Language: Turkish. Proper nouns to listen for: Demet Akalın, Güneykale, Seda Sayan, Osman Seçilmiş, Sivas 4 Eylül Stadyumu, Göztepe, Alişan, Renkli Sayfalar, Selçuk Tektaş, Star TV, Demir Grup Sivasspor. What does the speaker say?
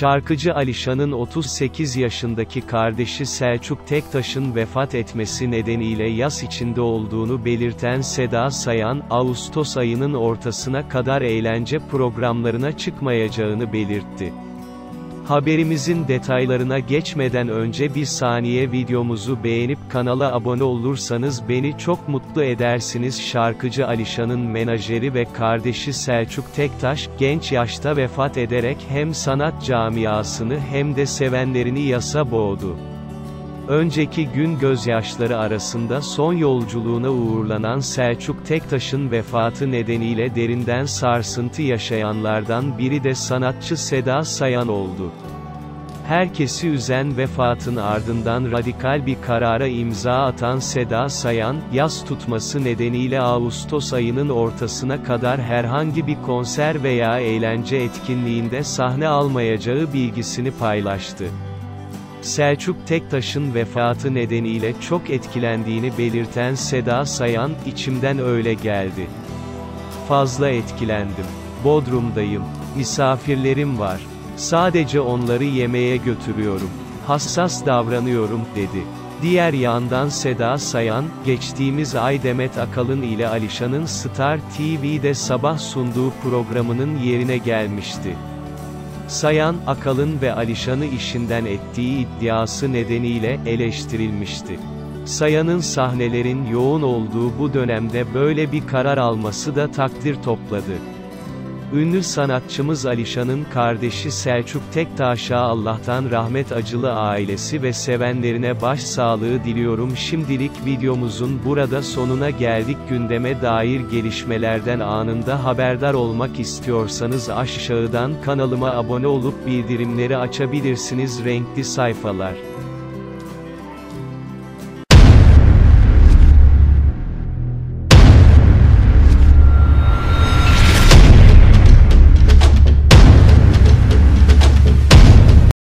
Şarkıcı Alişan'ın 38 yaşındaki kardeşi Selçuk Tektaş'ın vefat etmesi nedeniyle yas içinde olduğunu belirten Seda Sayan, Ağustos ayının ortasına kadar eğlence programlarına çıkmayacağını belirtti. Haberimizin detaylarına geçmeden önce bir saniye videomuzu beğenip kanala abone olursanız beni çok mutlu edersiniz. Şarkıcı Alişan'ın menajeri ve kardeşi Selçuk Tektaş, genç yaşta vefat ederek hem sanat camiasını hem de sevenlerini yasa boğdu. Önceki gün gözyaşları arasında son yolculuğuna uğurlanan Selçuk Tektaş'ın vefatı nedeniyle derinden sarsıntı yaşayanlardan biri de sanatçı Seda Sayan oldu. Herkesi üzen vefatın ardından radikal bir karara imza atan Seda Sayan, yas tutması nedeniyle Ağustos ayının ortasına kadar herhangi bir konser veya eğlence etkinliğinde sahne almayacağı bilgisini paylaştı. Selçuk Tektaş'ın vefatı nedeniyle çok etkilendiğini belirten Seda Sayan, "İçimden öyle geldi. Fazla etkilendim. Bodrum'dayım. Misafirlerim var. Sadece onları yemeğe götürüyorum. Hassas davranıyorum," dedi. Diğer yandan Seda Sayan, geçtiğimiz ay Demet Akalın ile Alişan'ın Star TV'de sabah sunduğu programının yerine gelmişti. Sayan, Akalın ve Alişan'ı işinden ettiği iddiası nedeniyle eleştirilmişti. Sayan'ın sahnelerin yoğun olduğu bu dönemde böyle bir karar alması da takdir topladı. Ünlü sanatçımız Alişan'ın kardeşi Selçuk Tektaş'a Allah'tan rahmet, acılı ailesi ve sevenlerine başsağlığı diliyorum. Şimdilik videomuzun burada sonuna geldik. Gündeme dair gelişmelerden anında haberdar olmak istiyorsanız aşağıdan kanalıma abone olup bildirimleri açabilirsiniz. Renkli Sayfalar.